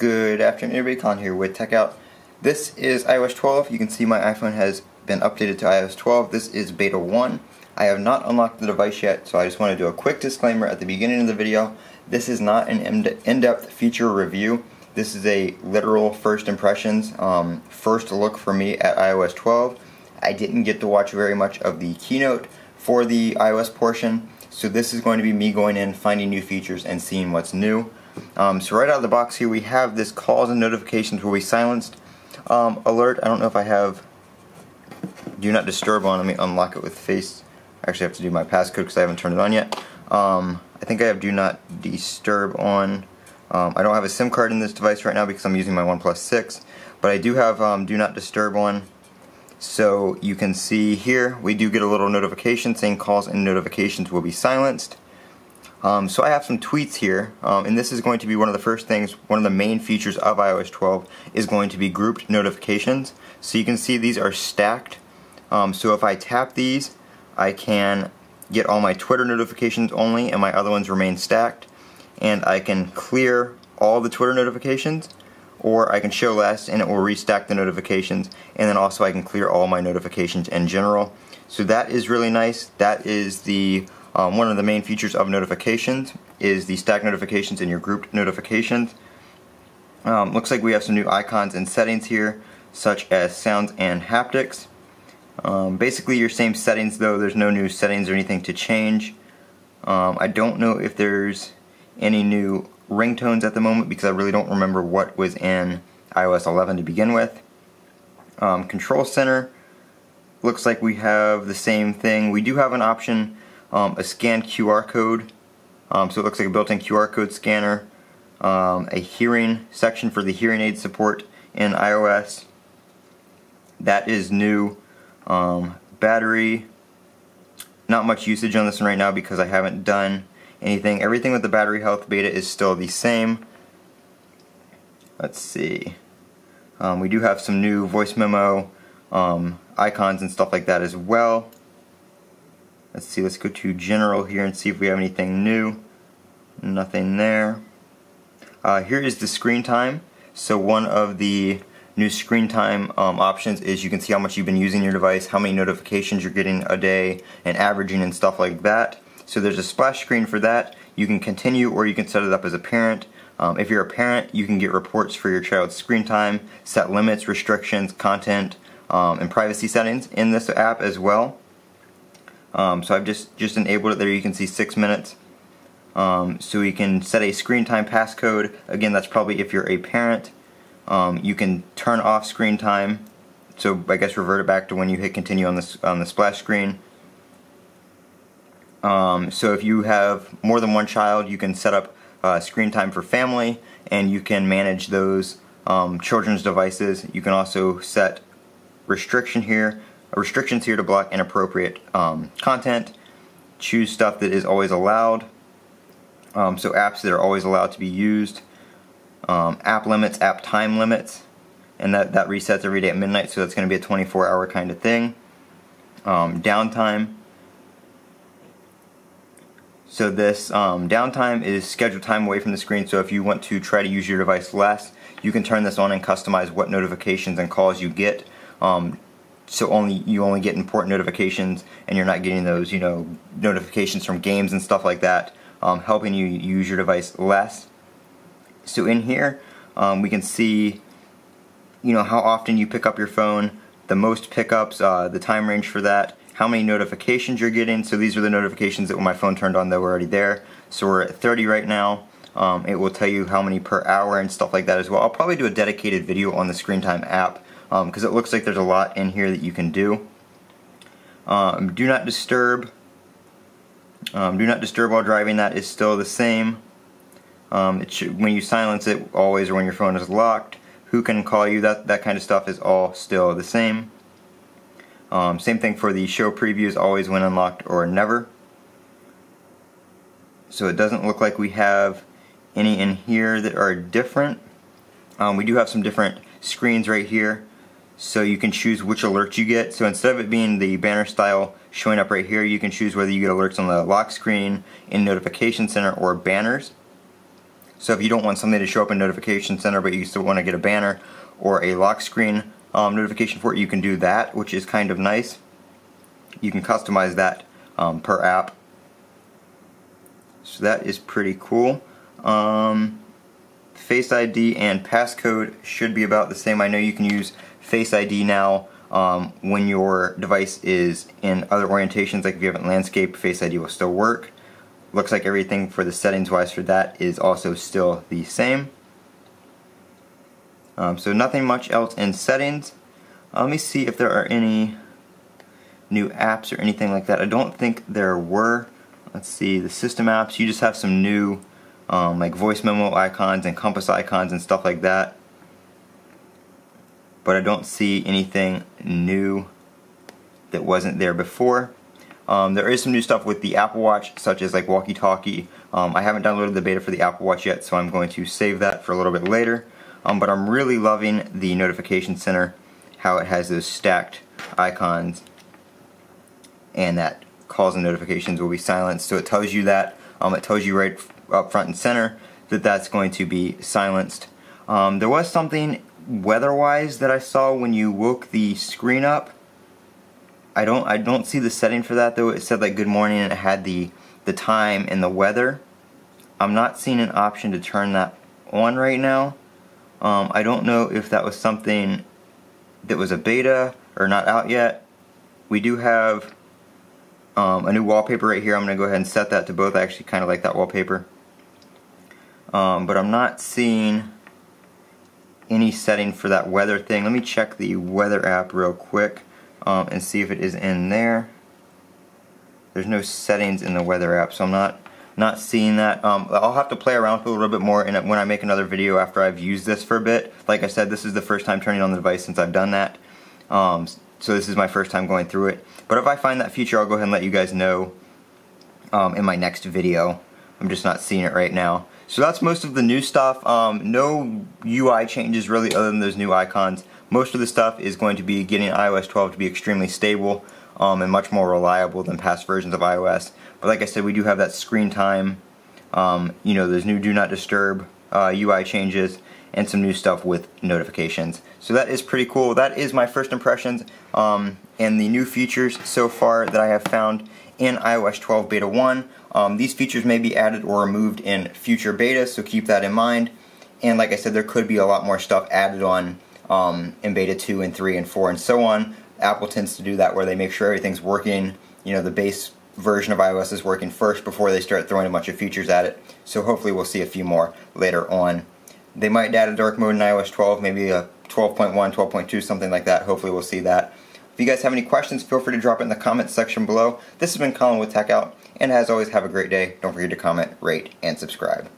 Good afternoon everybody, Colin here with TechOut. This is iOS 12. You can see my iPhone has been updated to iOS 12. This is beta 1. I have not unlocked the device yet, so I just want to do a quick disclaimer at the beginning of the video. This is not an in-depth feature review. This is a literal first impressions, first look for me at iOS 12. I didn't get to watch very much of the keynote for the iOS portion, so this is going to be me going in, finding new features, and seeing what's new. So right out of the box here we have this calls and notifications will be silenced alert. I don't know if I have do not disturb on. Let me unlock it with face. I actually have to do my passcode because I haven't turned it on yet. I think I have do not disturb on. I don't have a SIM card in this device right now because I'm using my OnePlus 6, but I do have do not disturb on. So you can see here we do get a little notification saying calls and notifications will be silenced. So I have some tweets here, and this is going to be one of the first things, one of the main features of iOS 12 is going to be grouped notifications. So you can see these are stacked. So if I tap these, I can get all my Twitter notifications only, and my other ones remain stacked. And I can clear all the Twitter notifications, or I can show last, and it will restack the notifications. And then also I can clear all my notifications in general. So that is really nice. That is the one of the main features of notifications is the stack notifications and your grouped notifications. Looks like we have some new icons and settings here, such as sounds and haptics. Basically your same settings though, there's no new settings or anything to change. I don't know if there's any new ringtones at the moment because I really don't remember what was in iOS 11 to begin with. Control center, looks like we have the same thing. We do have an option, a scanned QR code, so it looks like a built-in QR code scanner, a hearing section for the hearing aid support in iOS. That is new. Battery, not much usage on this one right now because I haven't done anything. Everything with the battery health beta is still the same. Let's see. We do have some new voice memo icons and stuff like that as well. Let's see, let's go to general here and see if we have anything new. Nothing there. Here is the screen time. So one of the new screen time options is you can see how much you've been using your device, how many notifications you're getting a day, and averaging and stuff like that. So there's a splash screen for that. You can continue or you can set it up as a parent. If you're a parent, you can get reports for your child's screen time, set limits, restrictions, content, and privacy settings in this app as well. So I've just enabled it there. You can see 6 minutes. So you can set a screen time passcode. Again, that's probably if you're a parent. You can turn off screen time. So I guess revert it back to when you hit continue on this on the splash screen. So if you have more than one child, you can set up screen time for family, and you can manage those children's devices. You can also set restrictions here to block inappropriate content, choose stuff that is always allowed, so apps that are always allowed to be used, app limits, app time limits, and that resets every day at midnight, so that's going to be a 24-hour kind of thing, downtime. So this downtime is scheduled time away from the screen, so if you want to try to use your device less, you can turn this on and customize what notifications and calls you get. So you only get important notifications, and you're not getting those, you know, notifications from games and stuff like that, helping you use your device less. So in here, we can see, you know, how often you pick up your phone, the most pickups, the time range for that, how many notifications you're getting. So these are the notifications that when my phone turned on that were already there. So we're at 30 right now. It will tell you how many per hour and stuff like that as well. I'll probably do a dedicated video on the Screen Time app, because it looks like there's a lot in here that you can do. Do not disturb. Do not disturb while driving. That is still the same. It should, when you silence it, always, or when your phone is locked. Who can call you? That kind of stuff is all still the same. Same thing for the show previews. Always when unlocked or never. So it doesn't look like we have any in here that are different. We do have some different screens right here. So you can choose which alerts you get. So instead of it being the banner style showing up right here, you can choose whether you get alerts on the lock screen, in notification center, or banners. So if you don't want something to show up in Notification Center, but you still want to get a banner or a lock screen notification for it, you can do that, which is kind of nice. You can customize that per app. So that is pretty cool. Face ID and passcode should be about the same. I know you can use Face ID now when your device is in other orientations, like if you haven't landscaped, Face ID will still work. Looks like everything for the settings wise for that is also still the same. So nothing much else in settings. Let me see if there are any new apps or anything like that. I don't think there were. Let's see, the system apps, you just have some new like voice memo icons and compass icons and stuff like that. But I don't see anything new that wasn't there before. There is some new stuff with the Apple Watch, such as like walkie-talkie. I haven't downloaded the beta for the Apple Watch yet, so I'm going to save that for a little bit later. But I'm really loving the Notification Center, how it has those stacked icons, and that calls and notifications will be silenced. So it tells you that, it tells you right up front and center that that's going to be silenced. There was something weather-wise that I saw when you woke the screen up. I don't see the setting for that though. It said like good morning and it had the time and the weather. I'm not seeing an option to turn that on right now. I don't know if that was something that was a beta or not out yet. We do have a new wallpaper right here. I'm going to go ahead and set that to both. I actually kind of like that wallpaper. But I'm not seeing any setting for that weather thing. Let me check the weather app real quick and see if it is in there. There's no settings in the weather app, so I'm not seeing that. I'll have to play around with it a little bit more when I make another video after I've used this for a bit. Like I said, this is the first time turning on the device since I've done that. So this is my first time going through it. But if I find that feature, I'll go ahead and let you guys know in my next video. I'm just not seeing it right now. So that's most of the new stuff. No UI changes really other than those new icons. Most of the stuff is going to be getting iOS 12 to be extremely stable and much more reliable than past versions of iOS. But like I said, we do have that screen time, you know, those new Do Not Disturb UI changes, and some new stuff with notifications. So that is pretty cool. That is my first impressions and the new features so far that I have found in iOS 12 Beta 1. These features may be added or removed in future betas, so keep that in mind. And like I said, there could be a lot more stuff added on in Beta 2 and 3 and 4 and so on. Apple tends to do that where they make sure everything's working, you know, the base version of iOS is working first before they start throwing a bunch of features at it. So hopefully we'll see a few more later on. They might add a dark mode in iOS 12, maybe a 12.1, 12.2, something like that. Hopefully we'll see that. If you guys have any questions, feel free to drop it in the comments section below. This has been Colin with TechOut, and as always, have a great day. Don't forget to comment, rate, and subscribe.